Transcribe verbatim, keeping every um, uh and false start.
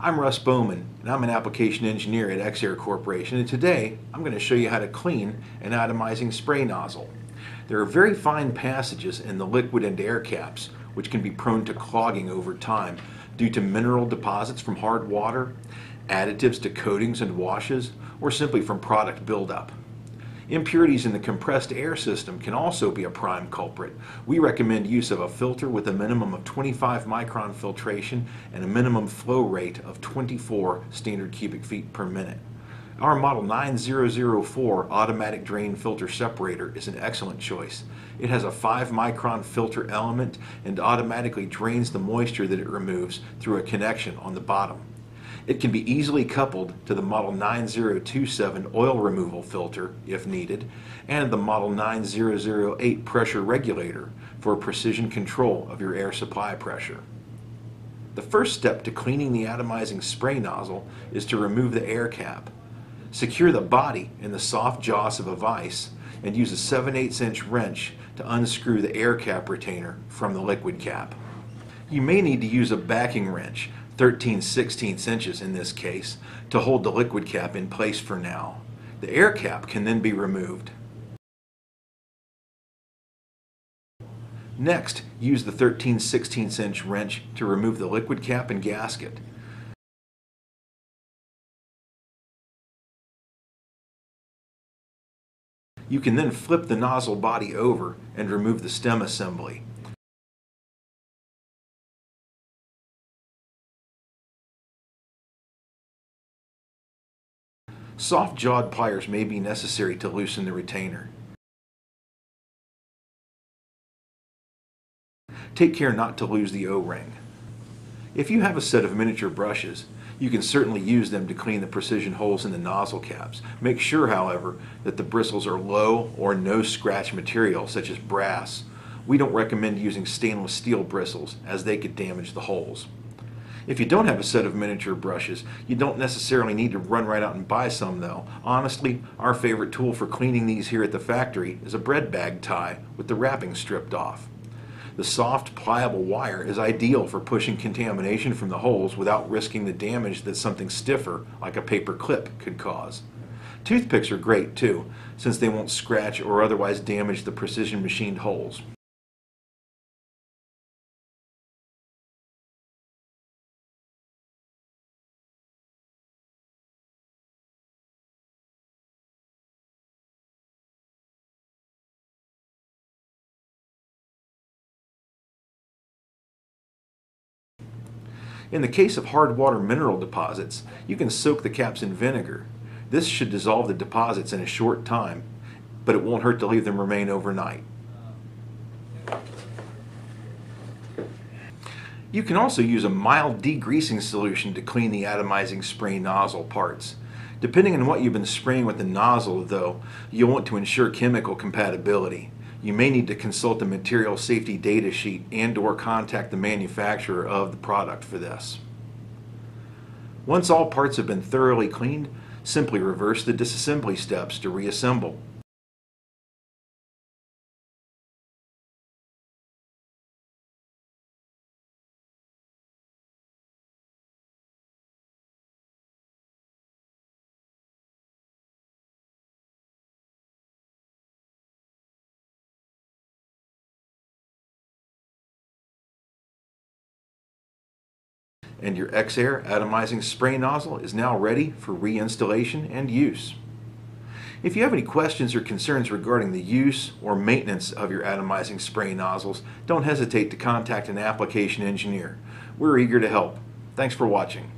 I'm Russ Bowman, and I'm an application engineer at EXAIR Corporation, and today I'm going to show you how to clean an atomizing spray nozzle. There are very fine passages in the liquid and air caps which can be prone to clogging over time due to mineral deposits from hard water, additives to coatings and washes, or simply from product buildup. Impurities in the compressed air system can also be a prime culprit. We recommend use of a filter with a minimum of twenty-five micron filtration and a minimum flow rate of twenty-four standard cubic feet per minute. Our model nine zero zero four automatic drain filter separator is an excellent choice. It has a five micron filter element and automatically drains the moisture that it removes through a connection on the bottom. It can be easily coupled to the Model nine zero two seven oil removal filter, if needed, and the Model nine zero zero eight pressure regulator for precision control of your air supply pressure. The first step to cleaning the atomizing spray nozzle is to remove the air cap. Secure the body in the soft jaws of a vise and use a seven eighths inch wrench to unscrew the air cap retainer from the liquid cap. You may need to use a backing wrench, thirteen sixteenths inches in this case, to hold the liquid cap in place for now. The air cap can then be removed. Next, use the thirteen sixteenths inch wrench to remove the liquid cap and gasket. You can then flip the nozzle body over and remove the stem assembly. Soft-jawed pliers may be necessary to loosen the retainer. Take care not to lose the O-ring. If you have a set of miniature brushes, you can certainly use them to clean the precision holes in the nozzle caps. Make sure, however, that the bristles are low or no scratch material such as brass. We don't recommend using stainless steel bristles as they could damage the holes. If you don't have a set of miniature brushes, you don't necessarily need to run right out and buy some though. Honestly, our favorite tool for cleaning these here at the factory is a bread bag tie with the wrapping stripped off. The soft, pliable wire is ideal for pushing contamination from the holes without risking the damage that something stiffer, like a paper clip, could cause. Toothpicks are great too, since they won't scratch or otherwise damage the precision machined holes. In the case of hard water mineral deposits, you can soak the caps in vinegar. This should dissolve the deposits in a short time, but it won't hurt to leave them remain overnight. You can also use a mild degreasing solution to clean the atomizing spray nozzle parts. Depending on what you've been spraying with the nozzle, though, you'll want to ensure chemical compatibility. You may need to consult the material safety data sheet and or contact the manufacturer of the product for this. Once all parts have been thoroughly cleaned, simply reverse the disassembly steps to reassemble. And your EXAIR atomizing spray nozzle is now ready for reinstallation and use. If you have any questions or concerns regarding the use or maintenance of your atomizing spray nozzles, don't hesitate to contact an application engineer. We're eager to help. Thanks for watching.